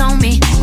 on me.